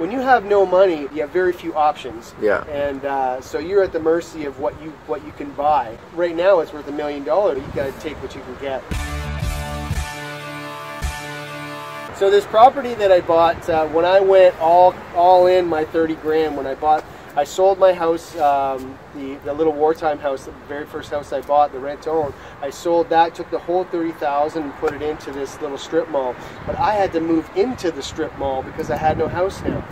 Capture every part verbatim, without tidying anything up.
when you have no money, you have very few options. Yeah. And uh, so you're at the mercy of what you what you can buy. Right now, it's worth a million dollars. You got to take what you can get. So this property that I bought, uh, when I went all all in my thirty grand, when I bought, I sold my house, um, the the little wartime house, the very first house I bought, the rent to own. I sold that, took the whole thirty thousand dollars and put it into this little strip mall. But I had to move into the strip mall because I had no house now.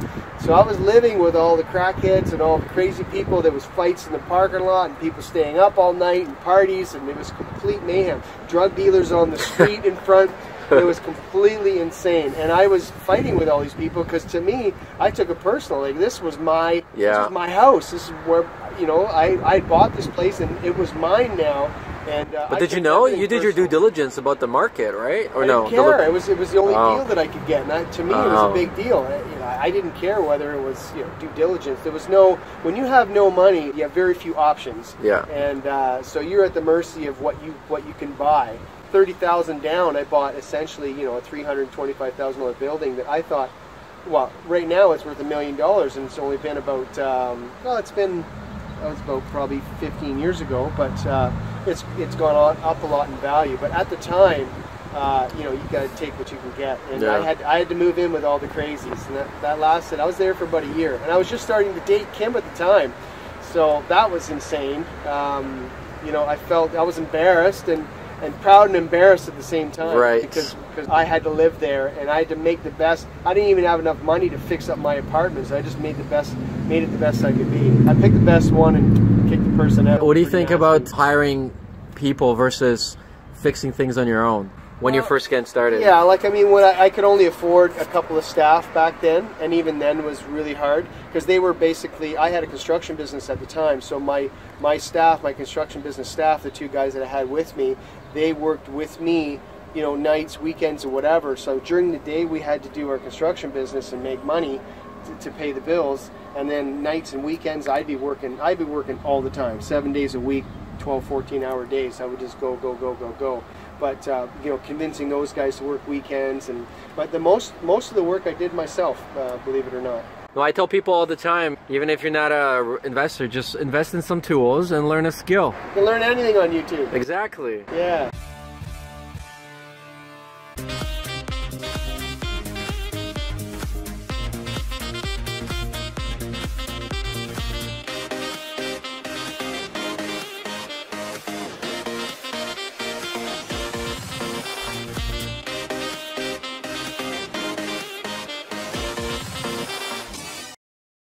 So I was living with all the crackheads and all the crazy people. There was fights in the parking lot and people staying up all night and parties, and it was complete mayhem. Drug dealers on the street in front. It was completely insane, and I was fighting with all these people because, to me, I took it personal. Like, this was my, yeah. this was my house. This is where, you know, I I bought this place, and it was mine now. And uh, but I did you know you did personal. your due diligence about the market, right? Or I no? Didn't care. It was it was the only oh. deal that I could get, and that, to me, oh. it was a big deal. I, you know, I didn't care whether it was you know due diligence. There was no when you have no money, you have very few options. Yeah, and uh, so you're at the mercy of what you what you can buy. thirty thousand down, I bought essentially, you know, a three hundred twenty-five thousand dollar building that I thought, well, right now it's worth a million dollars, and it's only been about, um, well, it's been, that was about probably fifteen years ago, but uh, it's it's gone on, up a lot in value. But at the time, uh, you know, you got to take what you can get, and yeah. I had I had to move in with all the crazies, and that, that lasted. I was there for about a year, and I was just starting to date Kim at the time, so that was insane. Um, you know, I felt I was embarrassed and. And proud and embarrassed at the same time, right? Because because I had to live there, and I had to make the best. I didn't even have enough money to fix up my apartments. I just made the best, made it the best I could be. I picked the best one and kicked the person out. What do you think about hiring people versus fixing things on your own when you're first getting started? Yeah, like I mean, when I, I could only afford a couple of staff back then, and even then was really hard because they were basically. I had a construction business at the time, so my my staff, my construction business staff, the two guys that I had with me. They worked with me, you know, nights, weekends, or whatever. So during the day, we had to do our construction business and make money to, to pay the bills. And then nights and weekends, I'd be working. I'd be working all the time, seven days a week, twelve, fourteen-hour days. I would just go, go, go, go, go. But uh, you know, convincing those guys to work weekends and but the most most of the work I did myself, uh, believe it or not. Well, I tell people all the time, even if you're not an investor, just invest in some tools and learn a skill. You can learn anything on YouTube. Exactly. Yeah.